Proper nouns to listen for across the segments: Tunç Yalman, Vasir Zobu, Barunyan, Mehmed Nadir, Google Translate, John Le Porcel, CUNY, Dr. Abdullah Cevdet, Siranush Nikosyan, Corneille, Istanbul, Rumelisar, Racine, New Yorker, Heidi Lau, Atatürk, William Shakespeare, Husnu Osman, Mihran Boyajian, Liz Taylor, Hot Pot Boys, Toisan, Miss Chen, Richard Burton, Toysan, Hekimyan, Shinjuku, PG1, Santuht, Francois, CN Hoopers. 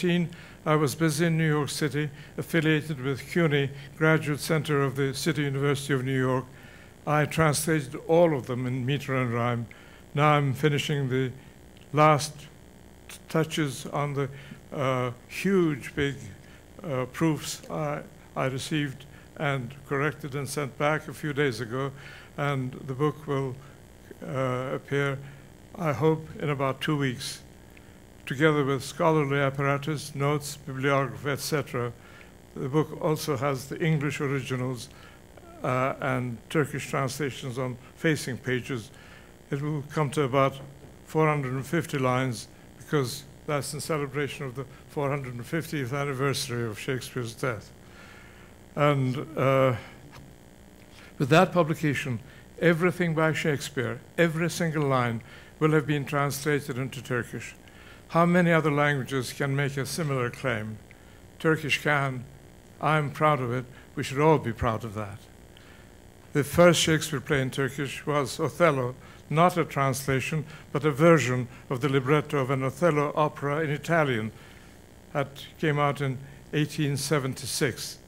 13, I was busy in New York City, affiliated with CUNY, Graduate Center of the City University of New York. I translated all of them in meter and rhyme. Now I'm finishing the last touches on the huge, big proofs I received and corrected and sent back a few days ago, and the book will appear, I hope, in about 2 weeks, together with scholarly apparatus, notes, bibliography, etc. The book also has the English originals and Turkish translations on facing pages. It will come to about 450 lines, because that's in celebration of the 450th anniversary of Shakespeare's death. And with that publication, everything by Shakespeare, every single line, will have been translated into Turkish. How many other languages can make a similar claim? Turkish can. I'm proud of it. We should all be proud of that. The first Shakespeare play in Turkish was Othello, not a translation, but a version of the libretto of an Othello opera in Italian that came out in 1876.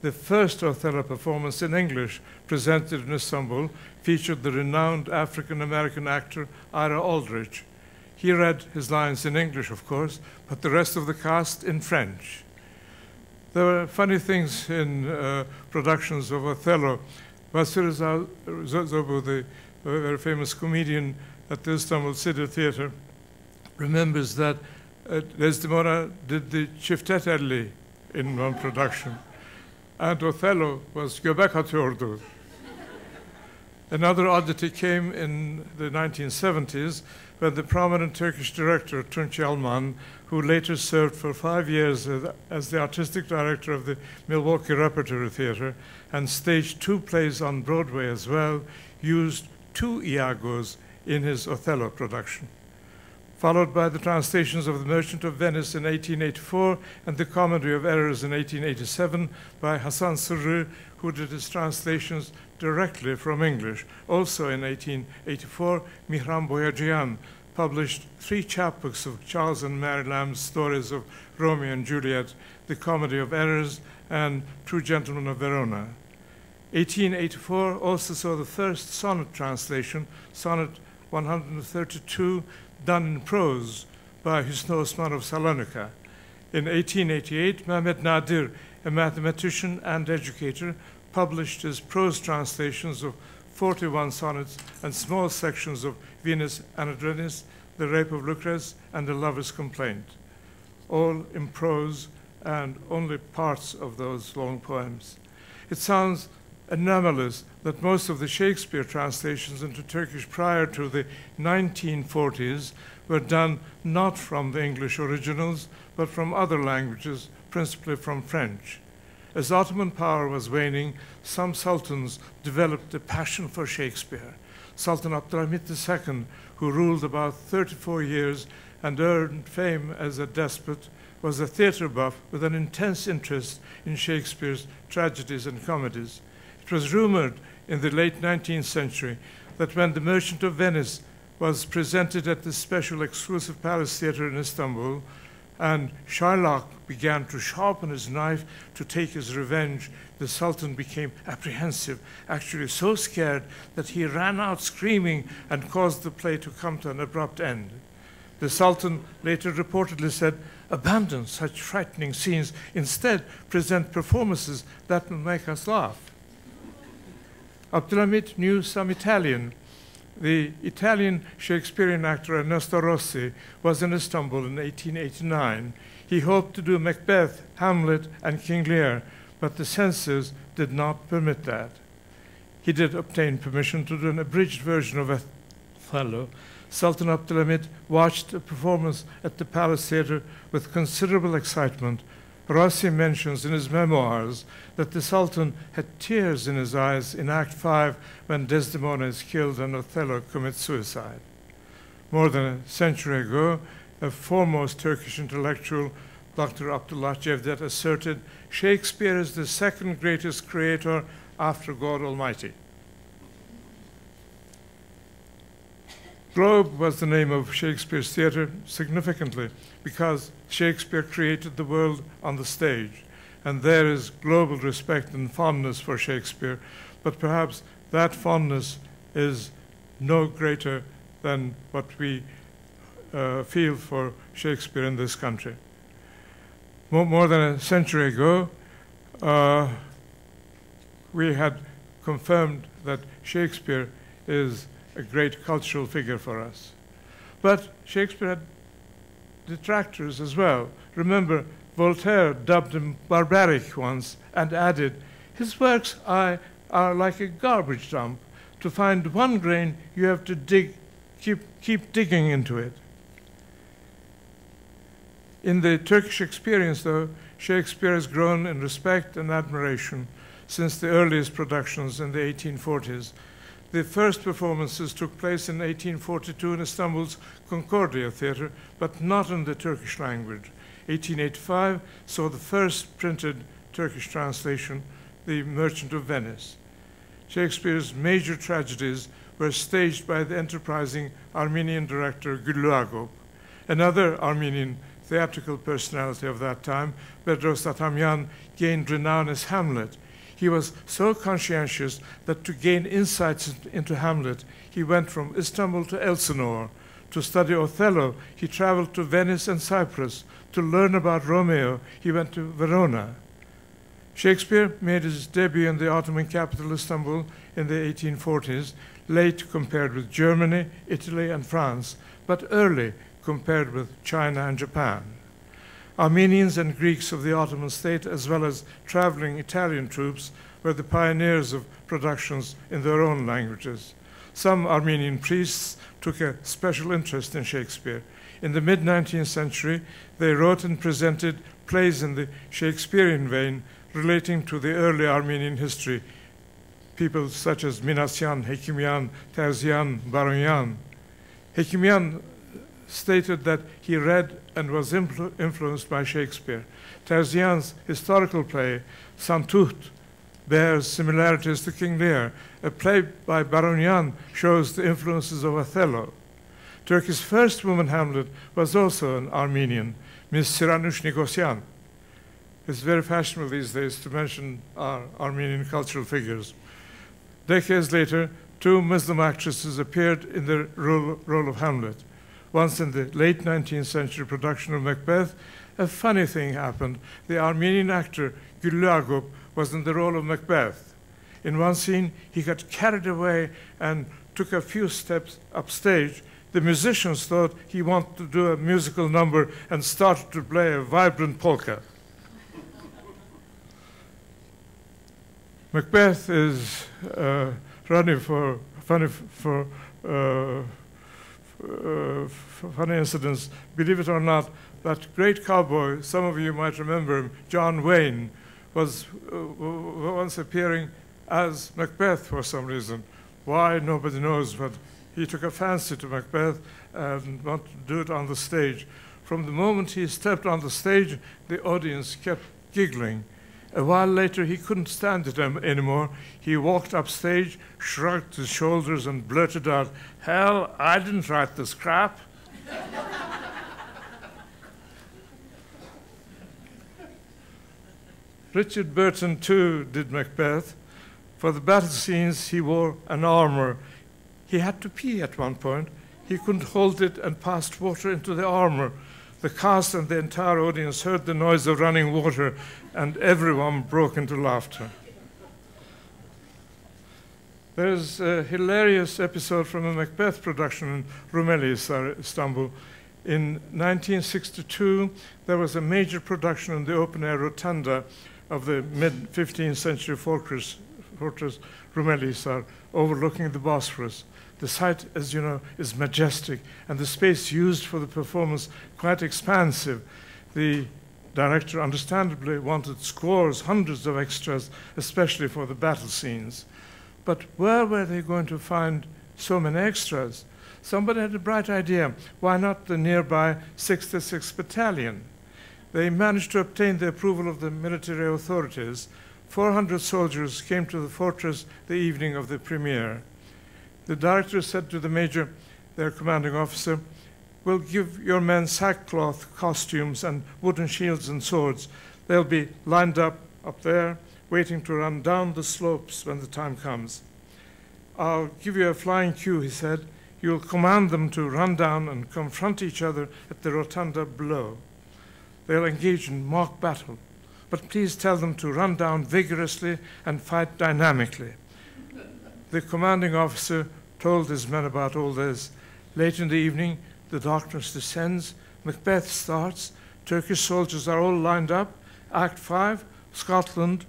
The first Othello performance in English, presented in Istanbul, featured the renowned African-American actor Ira Aldridge. He read his lines in English, of course, but the rest of the cast in French. There were funny things in productions of Othello. Vasir Zobu, the very famous comedian at the Istanbul City Theater, remembers that Desdemona did the Çiftetelli in one production, and Othello was göbek atıyordu. Another oddity came in the 1970s, when the prominent Turkish director Tunç Yalman, who later served for 5 years as the artistic director of the Milwaukee Repertory Theater and staged 2 plays on Broadway as well, used 2 Iagos in his Othello production. Followed by the translations of The Merchant of Venice in 1884 and The Comedy of Errors in 1887 by Hassan Suru, who did his translations directly from English. Also in 1884, Mihran Boyajian published 3 chapbooks of Charles and Mary Lamb's stories of Romeo and Juliet, The Comedy of Errors, and Two Gentlemen of Verona. 1884 also saw the first sonnet translation, Sonnet 132, done in prose by Husnu Osman of Salonika. In 1888, Mehmed Nadir, a mathematician and educator, published his prose translations of 41 sonnets and small sections of Venus and Adonis, The Rape of Lucrece, and The Lover's Complaint, all in prose and only parts of those long poems. It sounds anomalous that most of the Shakespeare translations into Turkish prior to the 1940s were done not from the English originals, but from other languages, principally from French. As Ottoman power was waning, some sultans developed a passion for Shakespeare. Sultan Abdülhamid II, who ruled about 34 years and earned fame as a despot, was a theater buff with an intense interest in Shakespeare's tragedies and comedies. It was rumored in the late 19th century that when The Merchant of Venice was presented at the special exclusive Palace Theater in Istanbul, and Shylock began to sharpen his knife to take his revenge, the Sultan became apprehensive, actually so scared that he ran out screaming and caused the play to come to an abrupt end. The Sultan later reportedly said, "Abandon such frightening scenes. Instead, present performances that will make us laugh." Abdülhamid knew some Italian. The Italian Shakespearean actor Ernesto Rossi was in Istanbul in 1889. He hoped to do Macbeth, Hamlet, and King Lear, but the censors did not permit that. He did obtain permission to do an abridged version of Othello. Sultan Abdülhamid watched a performance at the Palace Theater with considerable excitement. Rossi mentions in his memoirs that the Sultan had tears in his eyes in Act 5 when Desdemona is killed and Othello commits suicide. More than a century ago, a foremost Turkish intellectual, Dr. Abdullah Cevdet, asserted, "Shakespeare is the second greatest creator after God Almighty." Globe was the name of Shakespeare's theater significantly because Shakespeare created the world on the stage, and there is global respect and fondness for Shakespeare, but perhaps that fondness is no greater than what we feel for Shakespeare in this country. More than a century ago, we had confirmed that Shakespeare is a great cultural figure for us. But Shakespeare had detractors as well. Remember, Voltaire dubbed him barbaric once and added, his works are like a garbage dump. To find one grain, you have to dig, keep digging into it. In the Turkish experience, though, Shakespeare has grown in respect and admiration since the earliest productions in the 1840s. The first performances took place in 1842 in Istanbul's Concordia Theater, but not in the Turkish language. 1885 saw the first printed Turkish translation, The Merchant of Venice. Shakespeare's major tragedies were staged by the enterprising Armenian director Güllü Agop. Another Armenian theatrical personality of that time, Bedros Atamyan, gained renown as Hamlet. He was so conscientious that to gain insights into Hamlet, he went from Istanbul to Elsinore. To study Othello, he traveled to Venice and Cyprus. To learn about Romeo, he went to Verona. Shakespeare made his debut in the Ottoman capital, Istanbul, in the 1840s, late compared with Germany, Italy, and France, but early compared with China and Japan. Armenians and Greeks of the Ottoman state, as well as traveling Italian troops, were the pioneers of productions in their own languages. Some Armenian priests took a special interest in Shakespeare. In the mid-19th century, they wrote and presented plays in the Shakespearean vein relating to the early Armenian history, people such as Minasyan, Hekimyan, Terzian, Barunyan. Hekimyan stated that he read and was influenced by Shakespeare. Terzian's historical play, Santuht, bears similarities to King Lear. A play by Barunyan shows the influences of Othello. Turkey's first woman Hamlet was also an Armenian, Miss Siranush Nikosyan. It's very fashionable these days to mention our Armenian cultural figures. Decades later, two Muslim actresses appeared in the role of Hamlet. Once in the late 19th century production of Macbeth, a funny thing happened. The Armenian actor, Güllü Agop, was in the role of Macbeth. In one scene, he got carried away and took a few steps upstage. The musicians thought he wanted to do a musical number and started to play a vibrant polka. Macbeth is funny incidents. Believe it or not, that great cowboy, some of you might remember him, John Wayne, was once appearing as Macbeth for some reason. Why, nobody knows, but he took a fancy to Macbeth and wanted to do it on the stage. From the moment he stepped on the stage, the audience kept giggling. A while later, he couldn't stand it anymore. He walked upstage, shrugged his shoulders, and blurted out, "Hell, I didn't write this crap." Richard Burton, too, did Macbeth. For the battle scenes, he wore an armor. He had to pee at one point. He couldn't hold it and passed water into the armor. The cast and the entire audience heard the noise of running water, and everyone broke into laughter. There's a hilarious episode from a Macbeth production in Rumelisar, Istanbul. In 1962, there was a major production in the open-air rotunda of the mid-15th century fortress Rumelisar, overlooking the Bosphorus. The site, as you know, is majestic, and the space used for the performance quite expansive. The director understandably wanted scores, hundreds of extras, especially for the battle scenes. But where were they going to find so many extras? Somebody had a bright idea. Why not the nearby 66th Battalion? They managed to obtain the approval of the military authorities. 400 soldiers came to the fortress the evening of the premiere. The director said to the major, their commanding officer, "We'll give your men sackcloth costumes and wooden shields and swords. They'll be lined up there, waiting to run down the slopes when the time comes." "I'll give you a flying cue," he said. "You'll command them to run down and confront each other at the rotunda below. They'll engage in mock battle, but please tell them to run down vigorously and fight dynamically." The commanding officer told his men about all this. Late in the evening, the darkness descends, Macbeth starts, Turkish soldiers are all lined up, Act 5, Scotland,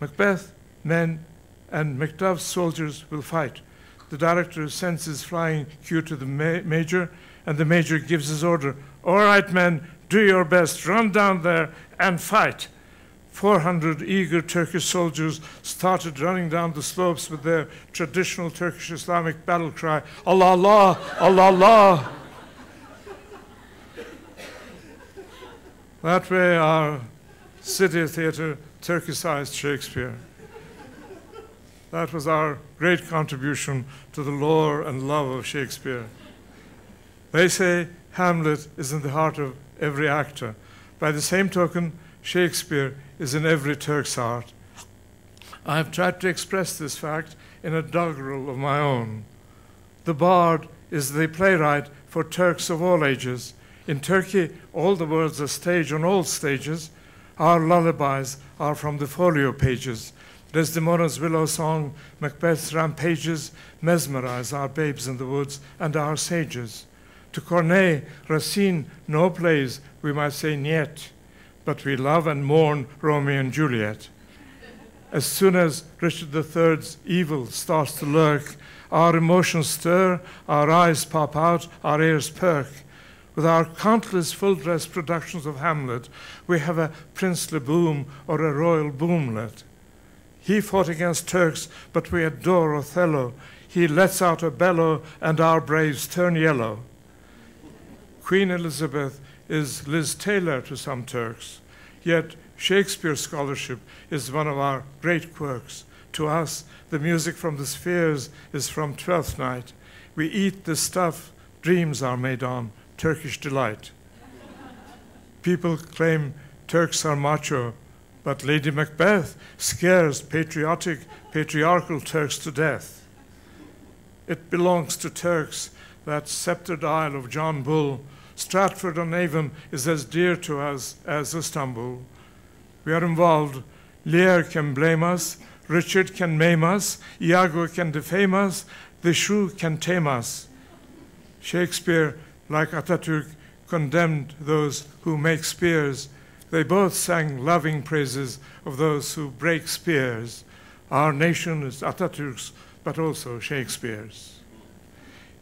Macbeth, men, and Macduff's soldiers will fight. The director sends his flying cue to the major, and the major gives his order. "All right, men, do your best, run down there and fight." 400 eager Turkish soldiers started running down the slopes with their traditional Turkish Islamic battle cry, "Allah, Allah, Allah, Allah." That way, our City Theatre Turkicized Shakespeare. That was our great contribution to the lore and love of Shakespeare. They say Hamlet is in the heart of every actor. By the same token, Shakespeare is in every Turk's heart. I have tried to express this fact in a doggerel of my own. The bard is the playwright for Turks of all ages. In Turkey, all the words are staged on all stages. Our lullabies are from the folio pages. Desdemona's willow song, Macbeth's rampages mesmerize our babes in the woods and our sages. To Corneille, Racine, no plays we might say niet, but we love and mourn Romeo and Juliet. As soon as Richard III's evil starts to lurk, our emotions stir, our eyes pop out, our ears perk. With our countless full-dress productions of Hamlet, we have a princely boom or a royal boomlet. He fought against Turks, but we adore Othello. He lets out a bellow, and our braves turn yellow. Queen Elizabeth is Liz Taylor to some Turks, yet Shakespeare scholarship is one of our great quirks. To us, the music from the spheres is from Twelfth Night. We eat the stuff dreams are made on, Turkish delight. People claim Turks are macho, but Lady Macbeth scares patriarchal Turks to death. It belongs to Turks, that sceptered isle of John Bull. Stratford-on-Avon is as dear to us as Istanbul. We are involved. Lear can blame us, Richard can maim us, Iago can defame us, the shrew can tame us. Shakespeare, like Atatürk, condemned those who make spears. They both sang loving praises of those who break spears. Our nation is Atatürk's, but also Shakespeare's.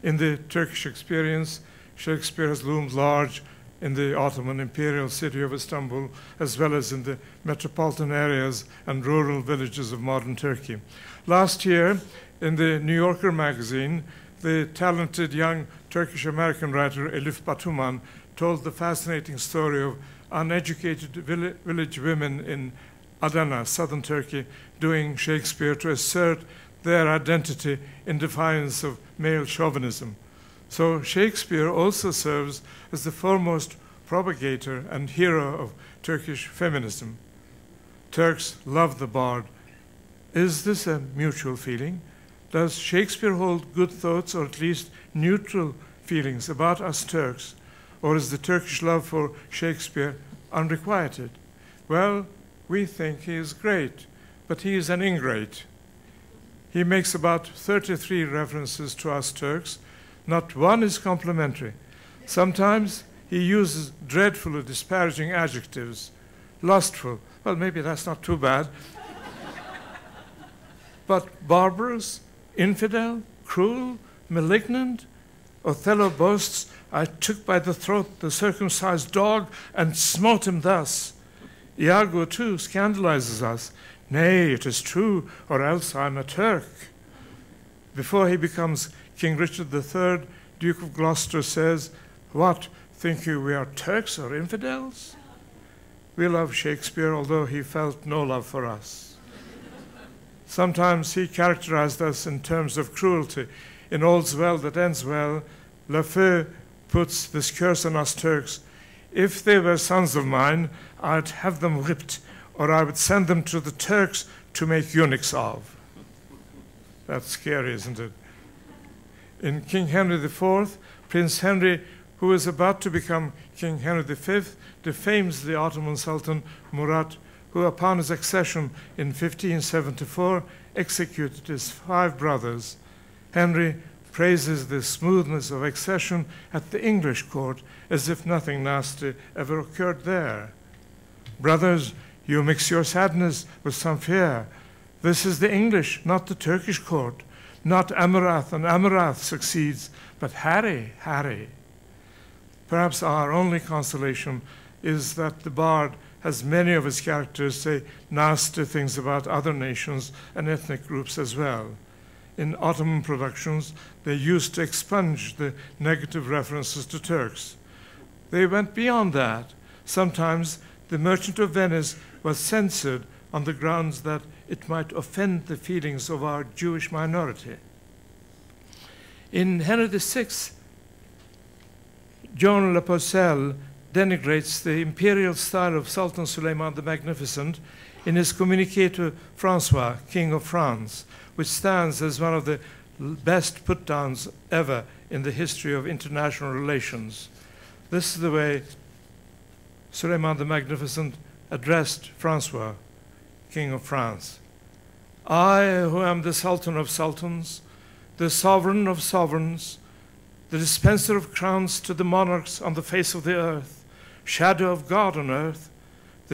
In the Turkish experience, Shakespeare has loomed large in the Ottoman imperial city of Istanbul, as well as in the metropolitan areas and rural villages of modern Turkey. Last year, in the New Yorker magazine, the talented young Turkish-American writer Elif Batuman told the fascinating story of uneducated village women in Adana, southern Turkey, doing Shakespeare to assert their identity in defiance of male chauvinism. So Shakespeare also serves as the foremost propagator and hero of Turkish feminism. Turks love the bard. Is this a mutual feeling? Does Shakespeare hold good thoughts, or at least neutral feelings, about us Turks? Or is the Turkish love for Shakespeare unrequited? Well, we think he is great, but he is an ingrate. He makes about 33 references to us Turks. Not one is complimentary. Sometimes he uses dreadfully disparaging adjectives. Lustful, well, maybe that's not too bad. But barbarous, infidel, cruel, malignant. Othello boasts, "I took by the throat the circumcised dog and smote him thus." Iago, too, scandalizes us. "Nay, it is true, or else I'm a Turk." Before he becomes King Richard III, Duke of Gloucester says, "What, think you we are Turks or infidels?" We love Shakespeare, although he felt no love for us. Sometimes he characterized us in terms of cruelty. In All's Well That Ends Well, Lafeu puts this curse on us Turks. If they were sons of mine, I'd have them whipped, or I would send them to the Turks to make eunuchs of. That's scary, isn't it? In King Henry IV, Prince Henry, who is about to become King Henry V, defames the Ottoman Sultan Murat, who upon his accession in 1574 executed his 5 brothers. Henry praises the smoothness of accession at the English court as if nothing nasty ever occurred there. Brothers, you mix your sadness with some fear. This is the English, not the Turkish court. Not Amurath, and Amurath succeeds, but Harry, Harry. Perhaps our only consolation is that the bard has many of his characters say nasty things about other nations and ethnic groups as well. In Ottoman productions, they used to expunge the negative references to Turks. They went beyond that. Sometimes The Merchant of Venice was censored on the grounds that it might offend the feelings of our Jewish minority. In Henry VI, John Le Porcel denigrates the imperial style of Sultan Suleiman the Magnificent in his communique to Francois, King of France, which stands as one of the best put-downs ever in the history of international relations. This is the way Suleiman the Magnificent addressed Francois, King of France. I, who am the Sultan of Sultans, the Sovereign of Sovereigns, the dispenser of crowns to the monarchs on the face of the earth, shadow of God on earth,